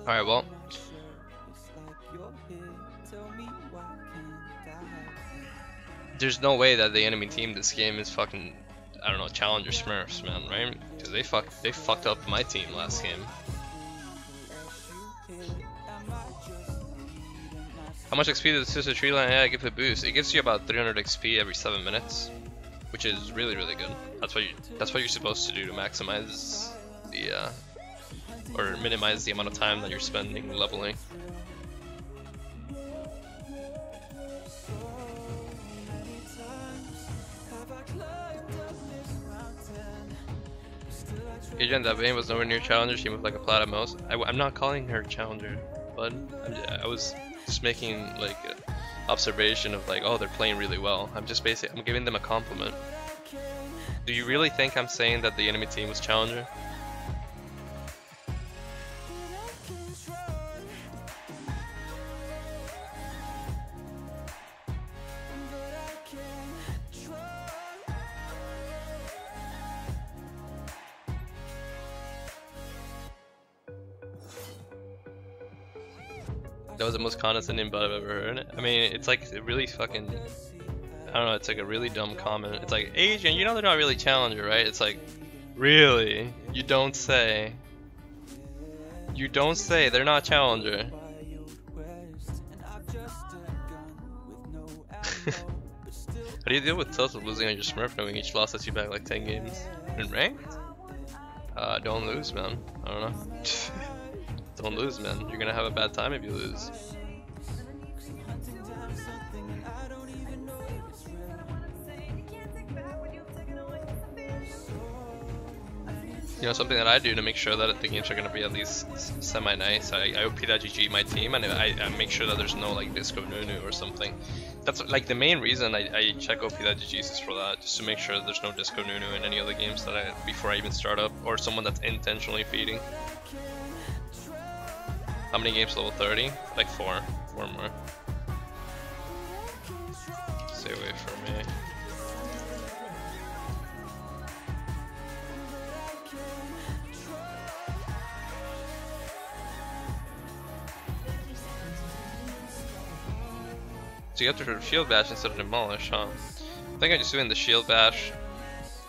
Alright, well. There's no way that the enemy team this game is fucking, I don't know, Challenger Smurfs, man, right? Because they fucked up my team last game. How much XP does the Sister Tree Line give the boost? It gives you about 300 XP every 7 minutes, which is really, really good. That's what you're supposed to do to maximize the, or minimize the amount of time that you're spending leveling. Adrian, that vein was nowhere near Challenger. She moved like a platypus. I'm not calling her Challenger, but I was just making like an observation of like, oh, they're playing really well. I'm just basically, I'm giving them a compliment. Do you really think I'm saying that the enemy team was Challenger? That was the most condescending butt I've ever heard. I mean, it's like it really fucking, I don't know, it's like a really dumb comment. It's like, Adrian, you know they're not really Challenger, right? It's like, really? You don't say. You don't say they're not Challenger. How do you deal with tilts of losing on your Smurf knowing each loss sets you back like 10 games? In ranked? Don't lose, man. I don't know. Don't lose, man. You're gonna have a bad time if you lose. You know, something that I do to make sure that the games are gonna be at least semi-nice, I OP.GG my team, and I make sure that there's no like Disco Nunu or something. That's like the main reason I check OP.GG is for that, just to make sure that there's no Disco Nunu in any other games that before I even start up, or someone that's intentionally feeding. How many games level 30? Like 4. 4 more. Stay away from me. So you have to shield bash instead of demolish, huh? I think I'm just doing the shield bash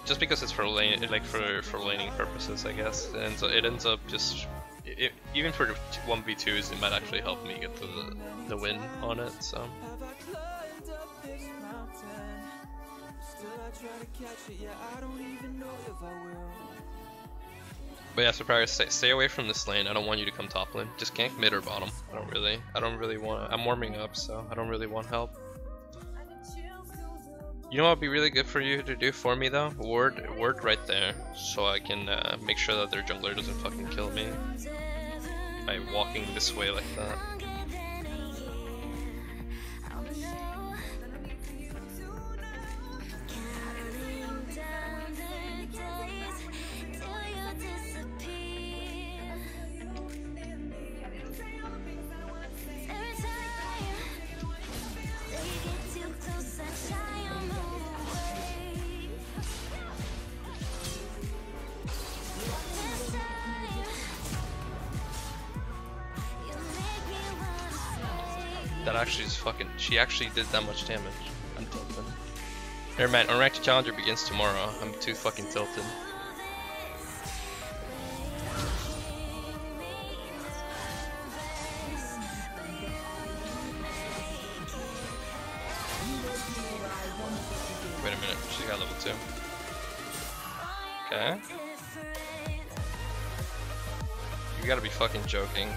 just because it's for lane, like for laning purposes, I guess. And so it ends up just. Even for 1v2s, it might actually help me get the win on it, so. But yeah, so probably stay away from this lane. I don't want you to come top lane. Just gank mid or bottom. I don't really want, I'm warming up, so I don't really want help. You know what would be really good for you to do for me though? Ward right there, so I can make sure that their jungler doesn't fucking kill me by walking this way like that. That actually is fucking. She actually did that much damage. I'm tilted. Never mind. Unranked Challenger begins tomorrow. I'm too fucking tilted. Wait a minute. She got level 2. Okay. You gotta be fucking joking.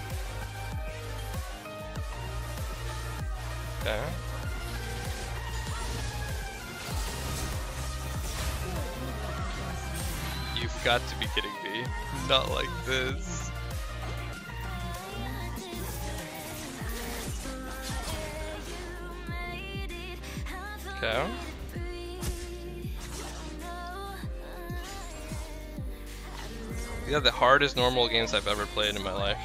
There. You've got to be kidding me. Not like this. Okay. These are the hardest normal games I've ever played in my life.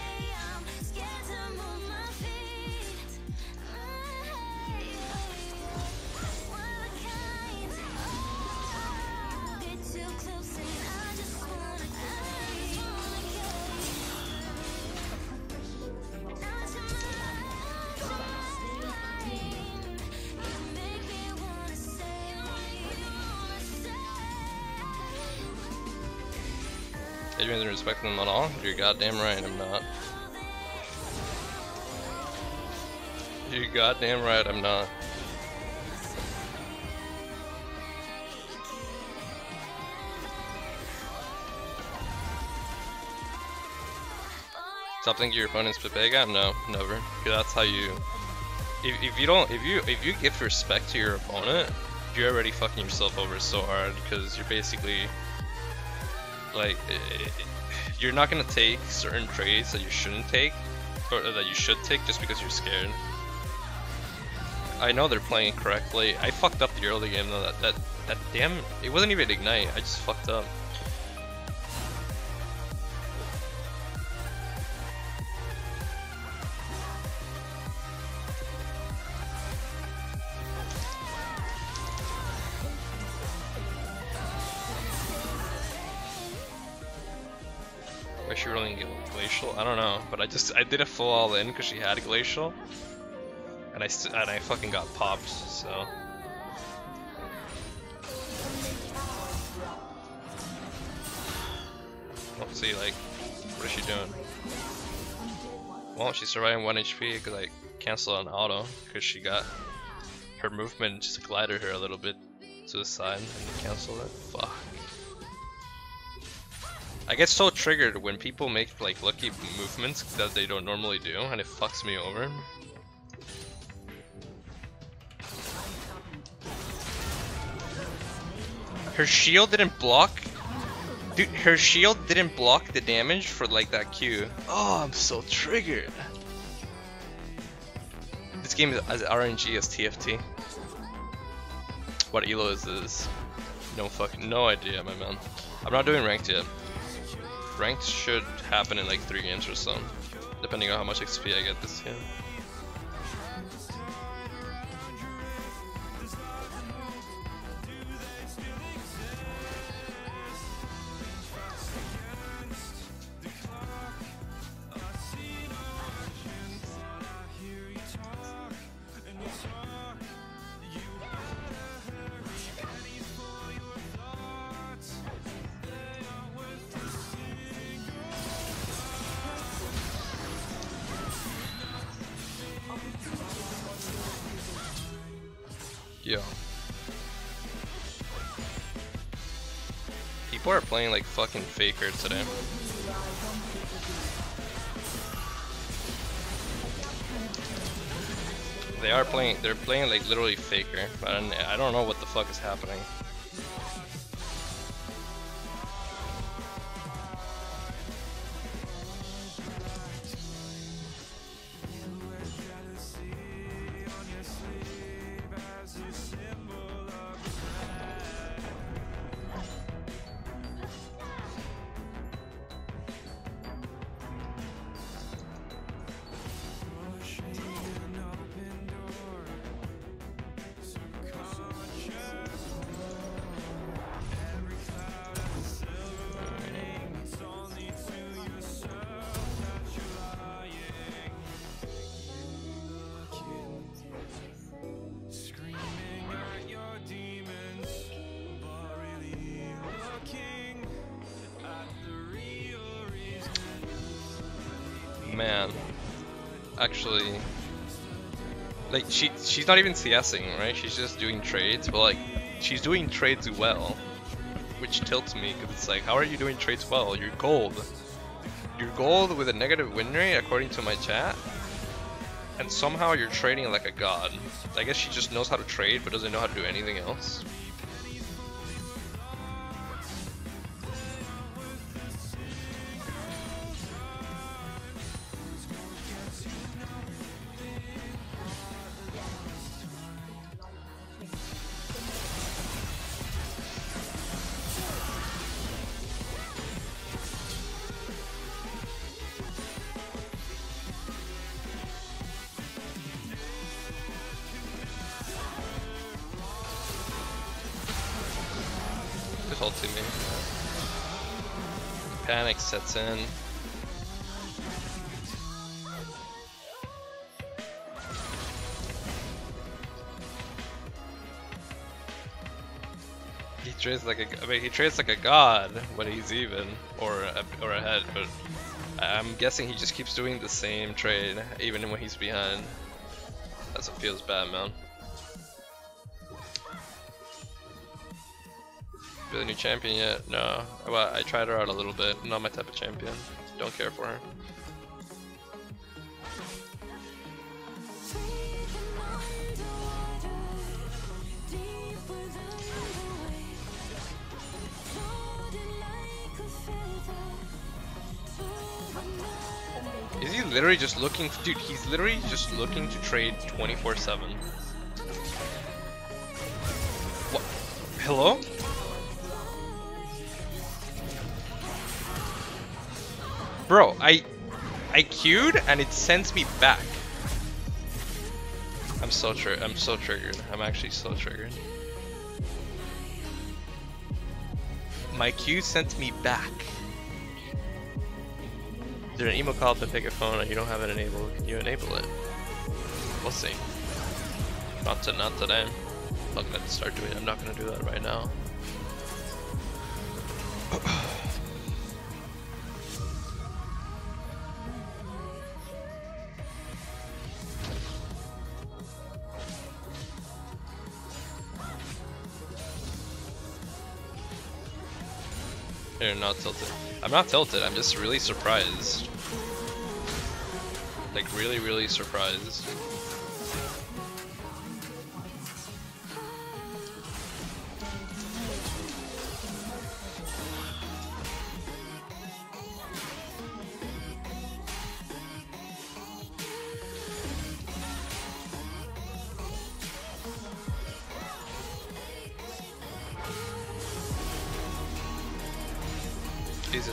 even respecting them at all? You're goddamn right I'm not. You're goddamn right I'm not. Stop thinking your opponent's Pepega? No, never. That's how you. If you give respect to your opponent, you're already fucking yourself over so hard because you're basically like you're not gonna take certain trades that you shouldn't take or that you should take just because you're scared. I know they're playing correctly. I fucked up the early game though. That damn, it wasn't even Ignite. I just fucked up. She rolling Glacial? I don't know, but I did a full all in because she had a Glacial, and I fucking got popped. So let's see, like, what is she doing? Well, she's surviving 1 HP because I canceled an auto because she got her movement just glided her a little bit to the side and canceled it. Fuck. I get so triggered when people make like lucky movements that they don't normally do, and it fucks me over. Her shield didn't block, dude. Her shield didn't block the damage for like that Q. Oh, I'm so triggered. This game is as RNG as TFT. What elo is this? No idea, my man. I'm not doing ranked yet. Ranked should happen in like 3 games or so, depending on how much XP I get this game. Yo. People are playing like fucking Faker today. They're playing like literally Faker. I don't know what the fuck is happening. Man, actually, like she's not even CSing, right? She's just doing trades, but like she's doing trades well, which tilts me because it's like, how are you doing trades well? You're gold. You're gold with a negative win rate according to my chat, and somehow you're trading like a god. I guess she just knows how to trade but doesn't know how to do anything else. Panic sets in. He trades like a, I mean, he trades like a god when he's even or ahead, but I'm guessing he just keeps doing the same trade even when he's behind. That's what feels bad, man. Really new champion yet? No. Well, I tried her out a little bit. Not my type of champion. Don't care for her. Is he literally just looking? Dude, he's literally just looking to trade 24/7. What? Hello? Bro, I queued and it sends me back. I'm so triggered. I'm actually so triggered. My queue sent me back. There's an email call to pick a phone and you don't have it enabled. Can you enable it? We'll see. Not today. I'm not gonna start doing it. I'm not gonna do that right now. They're not tilted. I'm not tilted, I'm just really surprised. Like really surprised.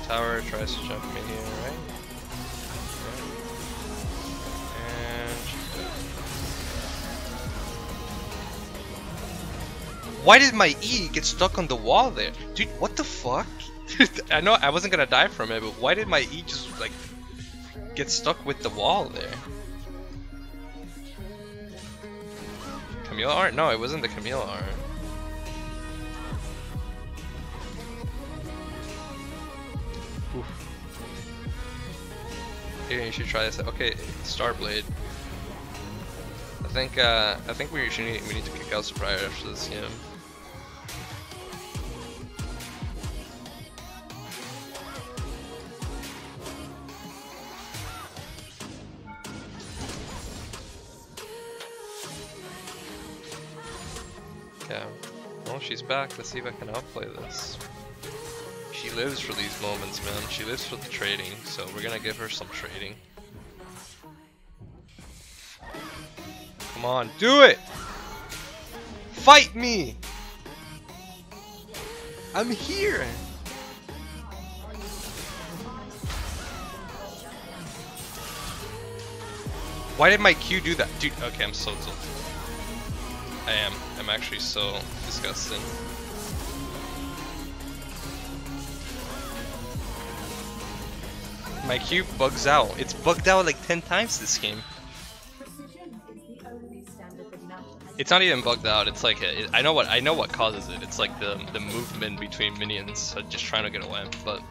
Tower tries to jump me here, right? And why did my E get stuck on the wall there? Dude, what the fuck? I know I wasn't gonna die from it, but why did my E just like get stuck with the wall there? Camille art? No, it wasn't the Camille art. Here, you should try this. Okay, Starblade. I think we need to kick out Surprise after this game. Yeah. Well, she's back. Let's see if I can outplay this. She lives for these moments, man. She lives for the trading, so we're gonna give her some trading. Come on, do it! Fight me! I'm here! Why did my Q do that? Dude, okay, I'm so tilted. I am. I'm actually so disgusted. My cube bugs out. It's bugged out like 10 times this game. It's not even bugged out. It's like I know what causes it. It's like the movement between minions just trying to get away. But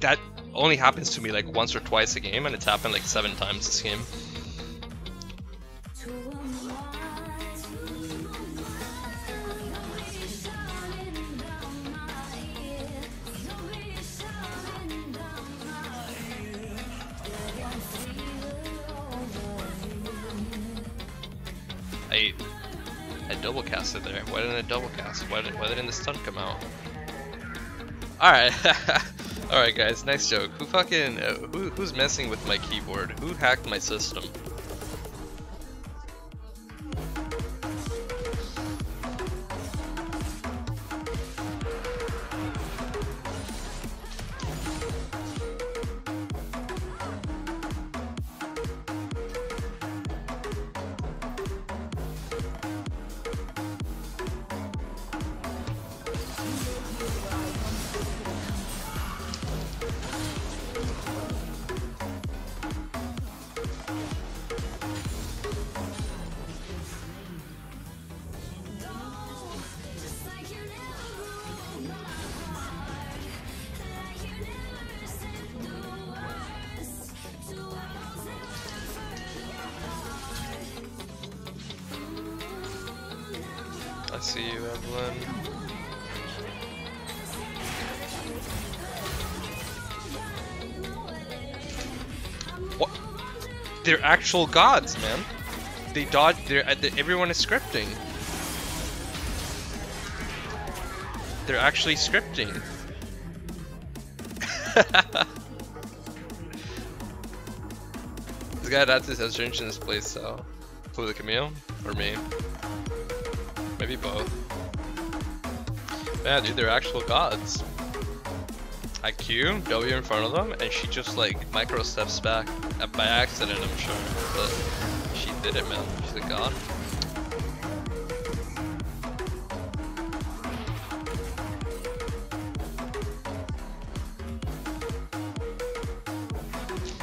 that only happens to me like once or twice a game, and it's happened like 7 times this game. I double casted there. Why didn't I double cast? Why didn't the stun come out? Alright. Alright guys, nice joke. Who fucking who's messing with my keyboard? Who hacked my system? see you, Evelyn. What? They're actual gods, man. They dodge. Everyone is scripting. They're actually scripting. This guy that has changed in this place, so. Who, the Camille? Or me? Maybe both. Man, dude, they're actual gods. I Q, W in front of them, and she just like micro steps back. By accident, I'm sure. But she did it, man. She's a god.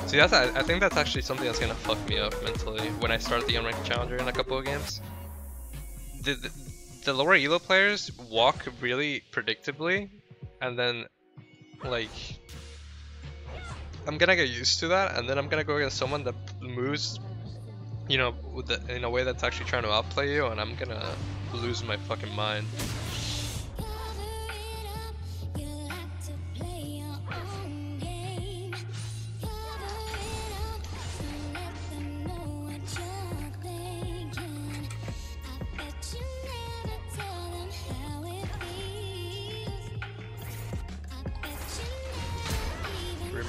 See, that's, I think that's actually something that's gonna fuck me up mentally when I start the unranked challenger in a couple of games. The lower elo players walk really predictably, and then, like, I'm gonna get used to that, and then I'm gonna go against someone that moves, you know, with the, in a way that's actually trying to outplay you, and I'm gonna lose my fucking mind.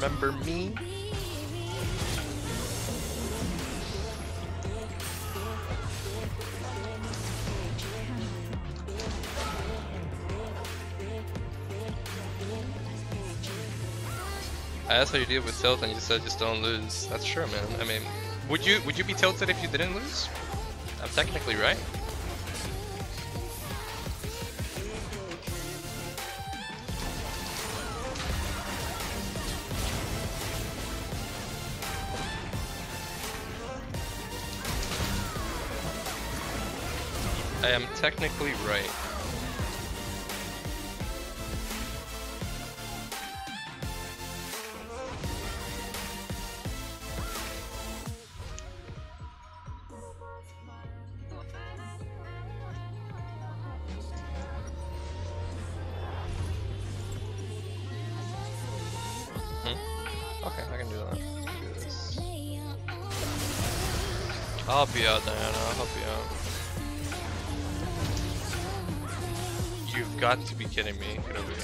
Remember me? I asked how you deal with tilt and you said just don't lose. That's true, man. I mean, would you be tilted if you didn't lose? I'm technically right. I am technically right. Okay, I can do that. Do this. I'll be out, Diana. I'll help you out. You've got to be kidding me. Get over here.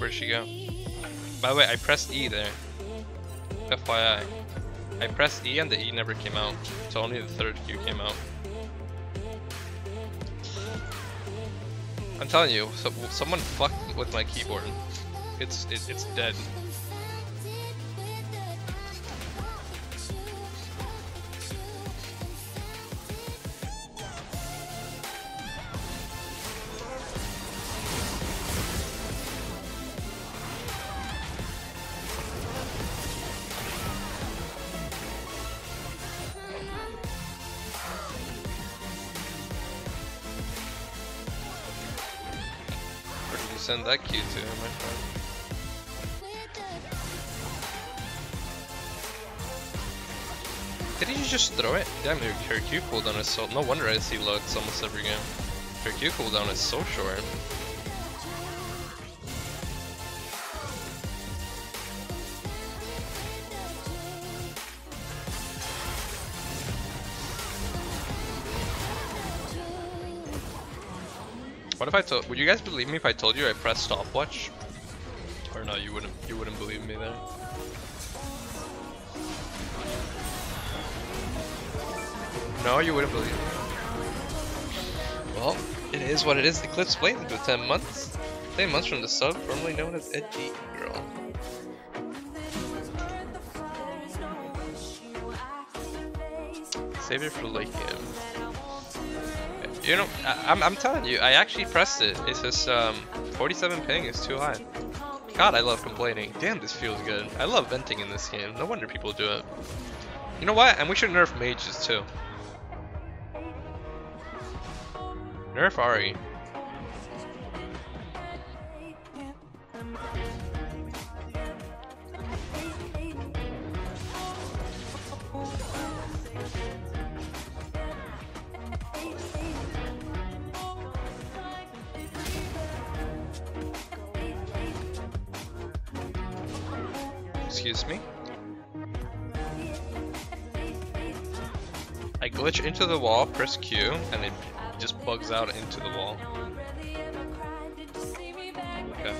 Where'd she go? By the way, I pressed E there. FYI. I pressed E and the E never came out. So only the third Q came out. I'm telling you, so someone fucked with my keyboard. It's dead. Send that Q to him, my friend. Didn't you just throw it? Damn, her Q cooldown is so... No wonder I see loads almost every game. Her Q cooldown is so short. What if I told, would you guys believe me if I told you I pressed stopwatch? Or no, you wouldn't believe me then. No, you wouldn't believe me. Well, it is what it is. The clip's blatant with 10 months. 10 months from the sub, formerly known as Edgy Girl. Save it for like him. You know, I'm telling you, I actually pressed it. It's just 47 ping is too high. God, I love complaining. Damn, this feels good. I love venting in this game. No wonder people do it. You know what? And we should nerf mages too. Nerf Ari. Excuse me. I glitch into the wall, press Q, and it just bugs out into the wall. Okay.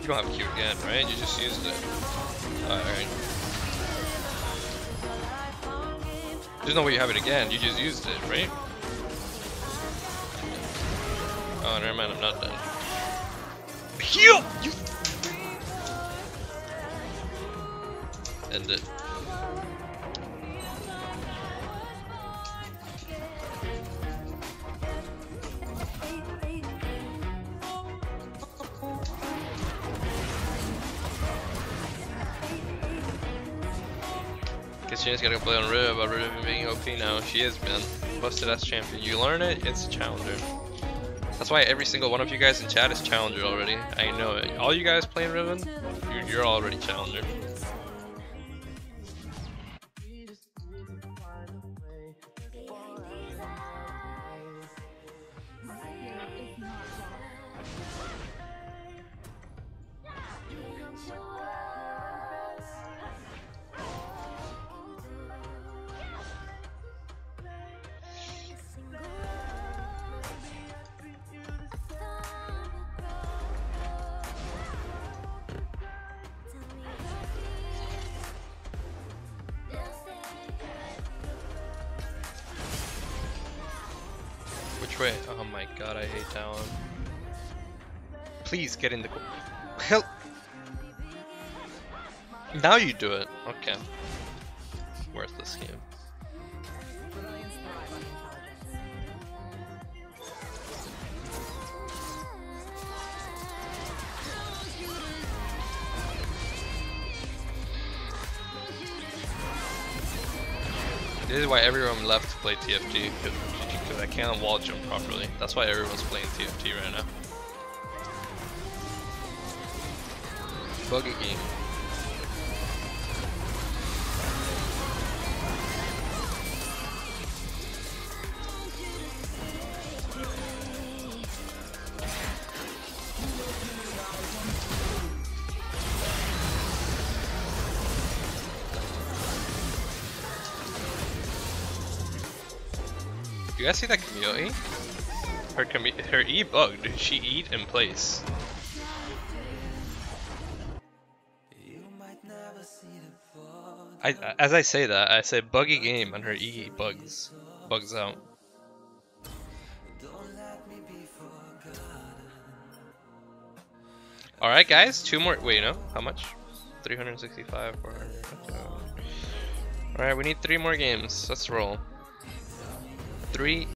You don't have Q again, right? You just used it. Alright. There's no way you have it again, you just used it, right? Oh, never mind, I'm not done. Pew! You! End it. Guess you just gotta go play on Riv, but Riv being OP now. She is, man. Busted ass champion. You learn it, it's Challenger. That's why every single one of you guys in chat is Challenger already. I know it. All you guys playing Riven, you're already Challenger. Wait, oh my god, I hate that one. Please get in the help. Now you do it. Okay. Worthless game. This is why everyone left to play TFT. I can't wall jump properly. That's why everyone's playing TFT right now. Buggy game. You guys see that Camille? Her E bugged. She eat in place. As I say that, I say buggy game and her E bugs out. All right, guys, two more. Wait, no, how much? 365. All right, we need three more games. Let's roll. Three